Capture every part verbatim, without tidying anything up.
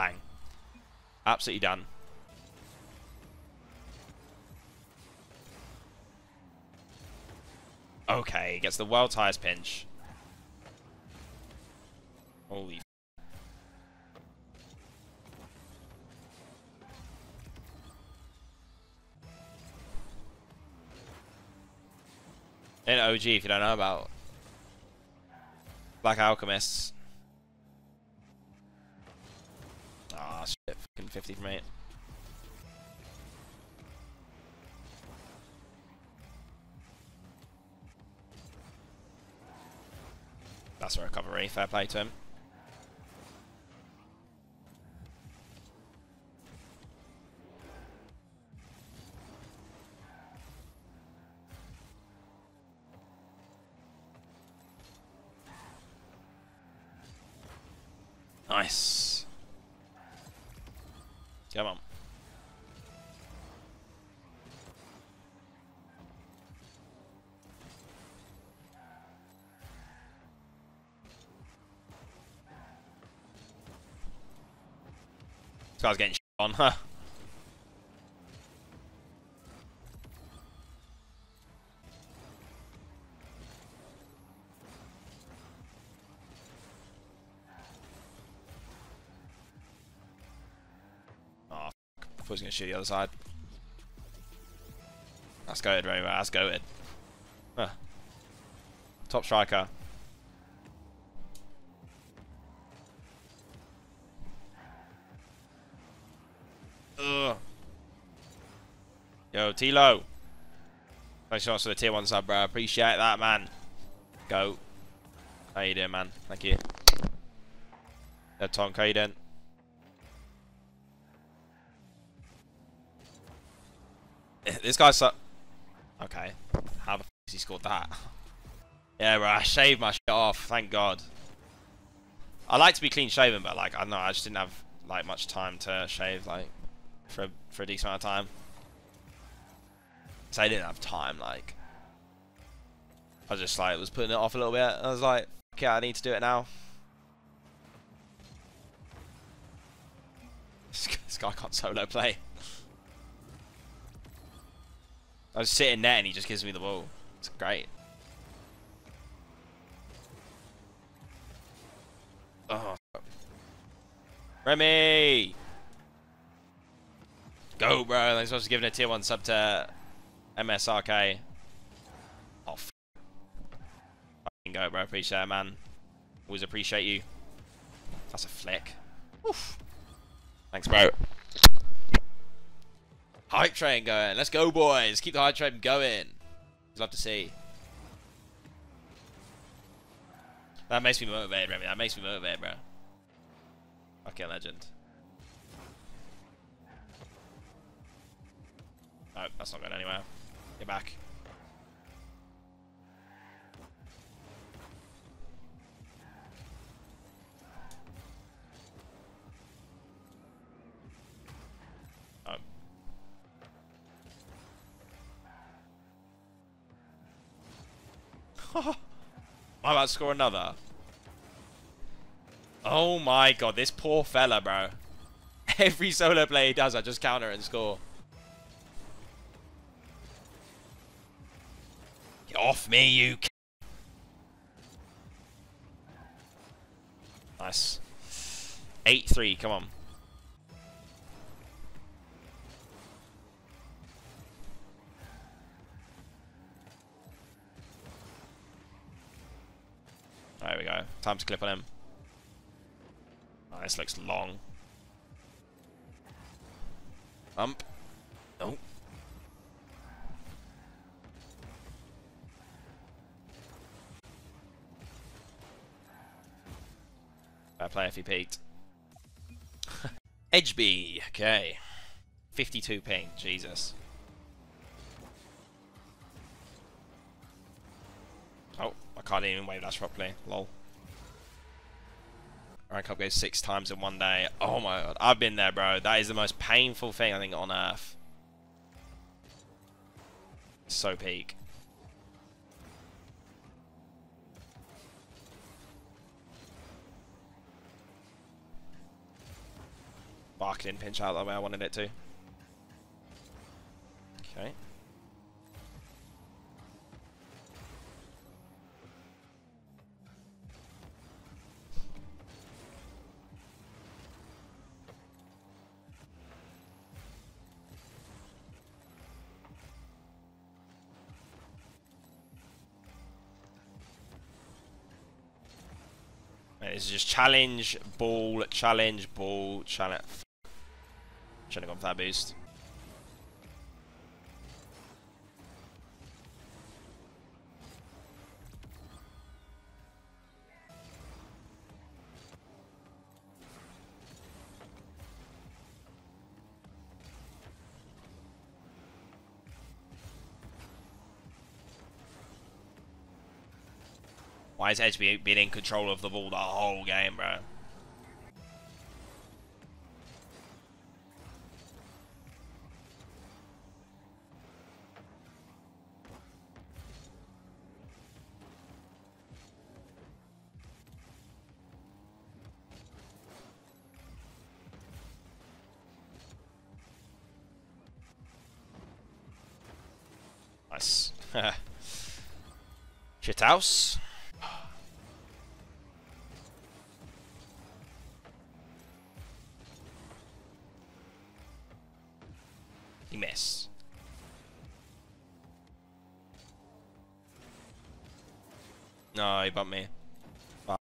Bang. Absolutely done. Okay, gets the world's highest pinch. Holy f***. And O G, if you don't know about Black Alchemists. Ah, shit, fucking fifty from eight. That's a recovery, fair play to him. Nice. Come on. This guy's getting shit on, huh? Oh, fuck. I thought he was going to shoot the other side. That's goated, very well. That's goated. Huh. Top striker. Yo, T-Lo. Thanks so much for the tier one sub, bro. Appreciate that, man. Go. How you doing, man? Thank you. Dead Tonk, how you doing? This guy's su- Okay. How the f*** has he scored that? Yeah, bro. I shaved my shit off. Thank God. I like to be clean shaven, but, like, I don't know. I just didn't have, like, much time to shave, like, for a, for a decent amount of time. So I didn't have time, like, I just, like, was putting it off a little bit. I was like, fuck yeah, I need to do it now. This guy can't solo play. I just sit in net and he just gives me the ball. It's great. Oh, fuck. Remy! Go, bro. Thanks so much for giving a tier one sub to M S R K. Oh, f***. Fucking go, bro. Appreciate it, man. Always appreciate you. That's a flick. Oof. Thanks, bro. Hype train going. Let's go, boys. Keep the hype train going. Love to see. That makes me motivated, Remy. That makes me motivated, bro. Fucking legend. No, that's not going anywhere. Get back. Oh. I'm about to score another. Oh my god, this poor fella, bro. Every solo play he does, I just counter and score. Off me, you c. Nice. eight three, come on. There we go. Time to clip on him. Oh, this looks long. Ump. Nope. Fair play if he peaked. Edgeby, okay. fifty-two ping, Jesus. Oh, I can't even wave that properly, lol. Rank up goes six times in one day. Oh my god, I've been there, bro. That is the most painful thing, I think, on earth. So peak. Oh, I didn't pinch out the way I wanted it to. Okay. This is just challenge, ball, challenge, ball, challenge. Should have gone for that boost. Why has Edge been in control of the ball the whole game, bro? Nice. Shithouse. Miss. No, he bumped me. Bye.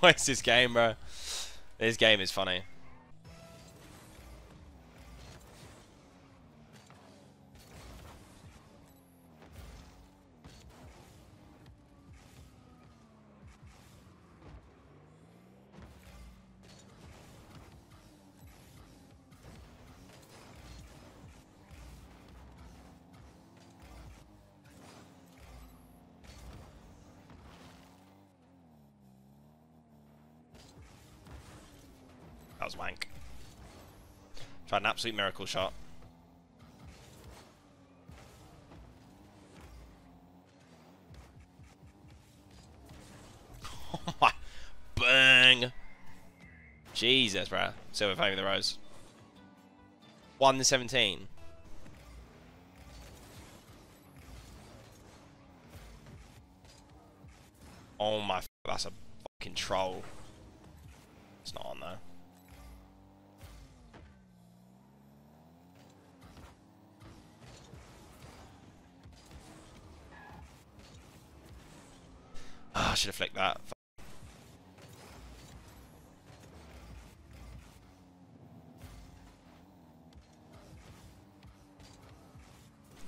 What's this game, bro? This game is funny. That was wank. Tried an absolute miracle shot. Oh my. Bang. Jesus, bruh. Silver Fame of the Rose. one seventeen. Oh my. That's a fucking troll. It's not on there. I should have flicked that.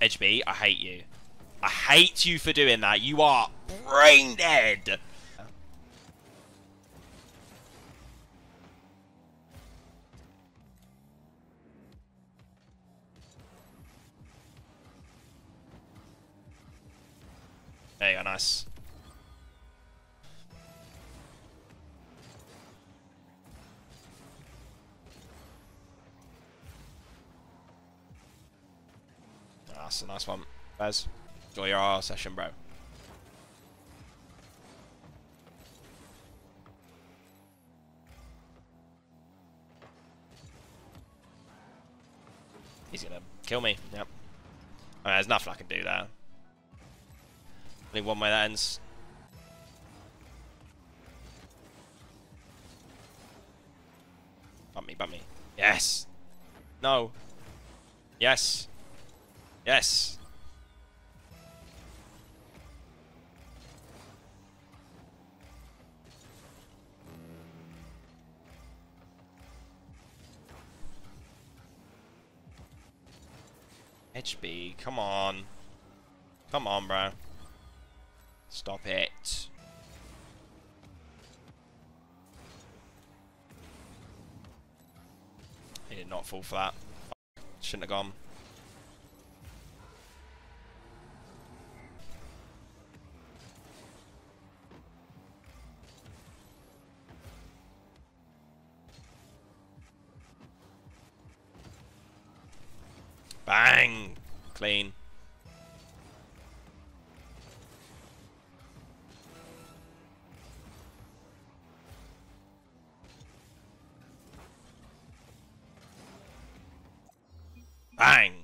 Edge B, I hate you. I hate you for doing that. You are brain dead. There you go, nice. That's a nice one, Bez. Enjoy your R session, bro. He's gonna kill me. Yep. I mean, there's nothing I can do there. Only one way that ends. Bump me, bump me. Yes. No. Yes. Yes. H B, come on. Come on, bro. Stop it. He did not fall for that. Shouldn't have gone. Bang! Clean. Bang!